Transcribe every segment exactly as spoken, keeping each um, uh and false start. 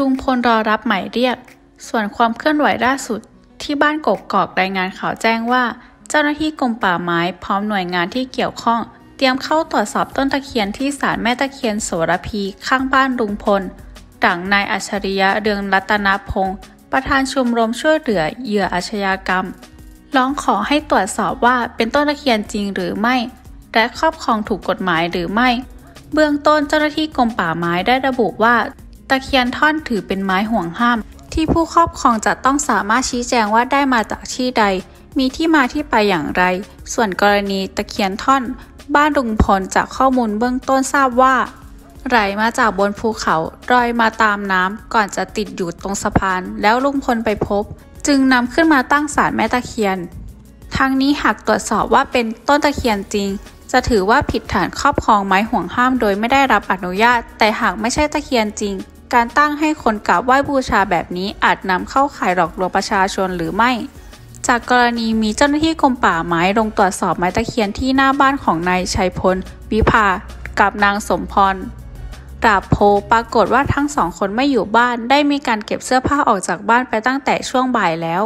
ลุงพลรอรับหมายเรียกส่วนความเคลื่อนไหวล่าสุดที่บ้านกกอกรายงานข่าวแจ้งว่าเจ้าหน้าที่กรมป่าไม้พร้อมหน่วยงานที่เกี่ยวข้องเตรียมเข้าตรวจสอบต้นตะเคียนที่ศาลแม่ตะเคียนโสระพีข้างบ้านลุงพลดังนายอัจฉริยะเรืองรัตนพงศ์ประธานชมรมช่วยเหลือเหยื่ออาชญากรรมร้องขอให้ตรวจสอบว่าเป็นต้นตะเคียนจริงหรือไม่และครอบครองถูกกฎหมายหรือไม่เบื้องต้นเจ้าหน้าที่กรมป่าไม้ได้ระบุว่าตะเคียนท่อนถือเป็นไม้ห่วงห้ามที่ผู้ครอบครองจะต้องสามารถชี้แจงว่าได้มาจากที่ใดมีที่มาที่ไปอย่างไรส่วนกรณีตะเคียนท่อนบ้านลุงพลจากข้อมูลเบื้องต้นทราบว่าไหลมาจากบนภูเขาลอยมาตามน้ำก่อนจะติดอยู่ตรงสะพานแล้วลุงพลไปพบจึงนำขึ้นมาตั้งศาลแม่ตะเคียนทั้งนี้หากตรวจสอบว่าเป็นต้นตะเคียนจริงจะถือว่าผิดฐานครอบครองไม้ห่วงห้ามโดยไม่ได้รับอนุญาตแต่หากไม่ใช่ตะเคียนจริงการตั้งให้คนกราบไหว้บูชาแบบนี้อาจนำเข้าข่ายหลอกลวงประชาชนหรือไม่จากกรณีมีเจ้าหน้าที่กรมป่าไม้ลงตรวจสอบไม้ตะเคียนที่หน้าบ้านของนายชัยพลวิภากับนางสมพรดาบโพปรากฏว่าทั้งสองคนไม่อยู่บ้านได้มีการเก็บเสื้อผ้าออกจากบ้านไปตั้งแต่ช่วงบ่ายแล้ว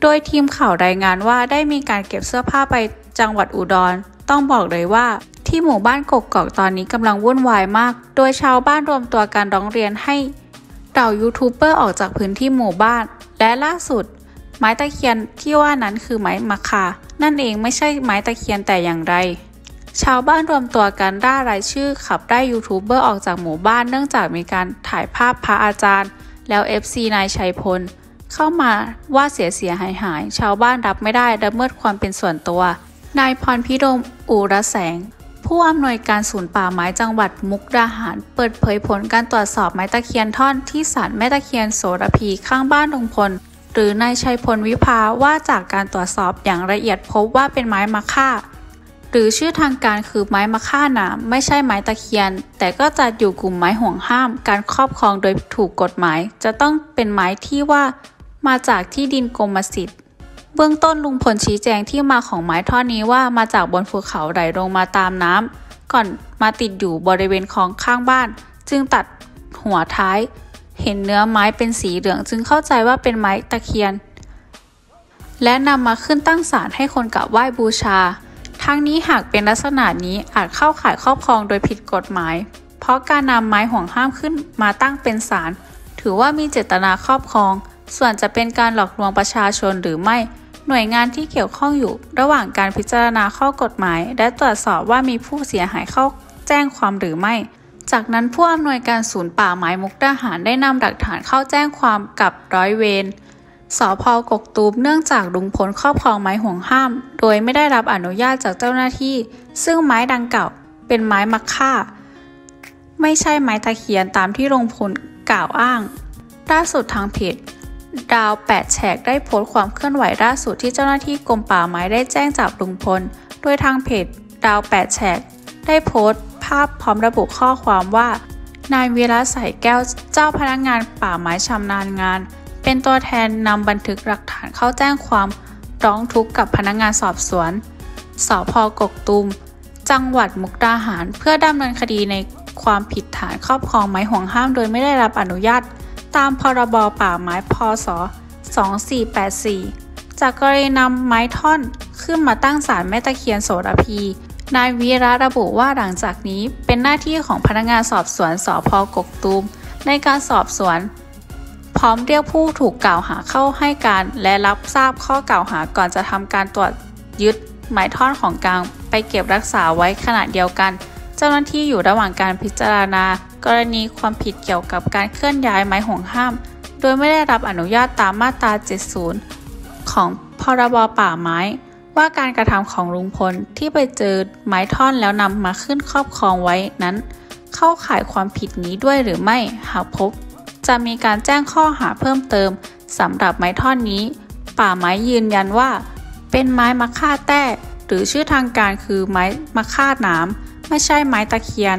โดยทีมข่าวรายงานว่าได้มีการเก็บเสื้อผ้าไปจังหวัดอุดรต้องบอกเลยว่าที่หมู่บ้านกกอกตอนนี้กำลังวุ่นวายมากโดยชาวบ้านรวมตัวกันร้องเรียนให้เหล่ายูทูบเบอร์ออกจากพื้นที่หมู่บ้านและล่าสุดไม้ตะเคียนที่ว่านั้นคือไม้มะคานั่นเองไม่ใช่ไม้ตะเคียนแต่อย่างไรชาวบ้านรวมตัวกันร่ารายชื่อขับไล่ยูทูบเบอร์ออกจากหมู่บ้านเนื่องจากมีการถ่ายภาพพระอาจารย์แล้ว เอฟ ซี นายชัยพลเข้ามาว่าเสียเสียหายหายชาวบ้านรับไม่ได้ละเมิดความเป็นส่วนตัวนายพรพิรมอู่ระแสงผู้อำนวยการศูนย์ป่าไม้จังหวัดมุกดาหารเปิดเผยผลการตรวจสอบไม้ตะเคียนท่อนที่ศาลแม่ตะเคียนโสระพีข้างบ้านลุงพลหรือนายชัยพลวิภาว่าจากการตรวจสอบอย่างละเอียดพบว่าเป็นไม้มะค่าหรือชื่อทางการคือไม้มะค่าหนามไม่ใช่ไม้ตะเคียนแต่ก็จัดอยู่กลุ่มไม้ห่วงห้ามการครอบครองโดยถูกกฎหมายจะต้องเป็นไม้ที่ว่ามาจากที่ดินกรมสิทธิ์เบื้องต้นลุงพลชี้แจงที่มาของไม้ท่อนนี้ว่ามาจากบนภูเขาไหลลงมาตามน้ำก่อนมาติดอยู่บริเวณคลองข้างบ้านจึงตัดหัวท้ายเห็นเนื้อไม้เป็นสีเหลืองจึงเข้าใจว่าเป็นไม้ตะเคียนและนำมาขึ้นตั้งศาลให้คนกราบไหว้บูชาทั้งนี้หากเป็นลักษณะนี้อาจเข้าข่ายครอบครองโดยผิดกฎหมายเพราะการนำไม้ห่วงห้ามขึ้นมาตั้งเป็นศาลถือว่ามีเจตนาครอบครองส่วนจะเป็นการหลอกลวงประชาชนหรือไม่หน่วยงานที่เกี่ยวข้องอยู่ระหว่างการพิจารณาข้อกฎหมายและตรวจสอบว่ามีผู้เสียหายเข้าแจ้งความหรือไม่จากนั้นผู้อำนวยการศูนย์ป่าไม้มุกดาหารได้นำหลักฐานเข้าแจ้งความกับร้อยเวรสภ.กกตูมเนื่องจากลุงพลครอบครองไม้ห่วงห้ามโดยไม่ได้รับอนุญาตจากเจ้าหน้าที่ซึ่งไม้ดังกล่าวเป็นไม้มะค่าไม่ใช่ไม้ตะเคียนตามที่ลุงพลกล่าวอ้างล่าสุดทางเพจดาวแปดแฉกได้โพสต์ความเคลื่อนไหวล่าสุดที่เจ้าหน้าที่กรมป่าไม้ได้แจ้งจับลุงพลโดยทางเพจดาวแปดแฉกได้โพสต์ภาพพร้อมระบุข้อความว่านายวีระใส่แก้วเจ้าพนักงานป่าไม้ชำนาญงานเป็นตัวแทนนำบันทึกหลักฐานเข้าแจ้งความร้องทุกข์กับพนักงานสอบสวนสภ.กกตูมจังหวัดมุกดาหารเพื่อดำเนินคดีในความผิดฐานครอบครองไม้ห่วงห้ามโดยไม่ได้รับอนุญาตตามพรบป่าไม้พ.ศสองพันสี่ร้อยแปดสิบสี่จากกรณีนำไม้ท่อนขึ้นมาตั้งศาลแม่ตะเคียนโสระพีนายวีระระบุว่าหลังจากนี้เป็นหน้าที่ของพนักงานสอบสวนสภ.กกตูมในการสอบสวนพร้อมเรียกผู้ถูกกล่าวหาเข้าให้การและรับทราบข้อกล่าวหาก่อนจะทำการตรวจยึดไม้ท่อนของกลางไปเก็บรักษาไว้ขณะเดียวกันเจ้าหน้าที่อยู่ระหว่างการพิจารณากรณีความผิดเกี่ยวกับการเคลื่อนย้ายไม้ห่วงห้ามโดยไม่ได้รับอนุญาตตามมาตราเจ็ดสิบของพรบป่าไม้ว่าการกระทำของลุงพลที่ไปเจอไม้ท่อนแล้วนำมาขึ้นครอบครองไว้นั้นเข้าข่ายความผิดนี้ด้วยหรือไม่หากพบจะมีการแจ้งข้อหาเพิ่มเติมสำหรับไม้ท่อนนี้ป่าไม้ยืนยันว่าเป็นไม้มะค่าแต้หรือชื่อทางการคือไม้มะค่าหนามไม่ใช่ไม้ตะเคียน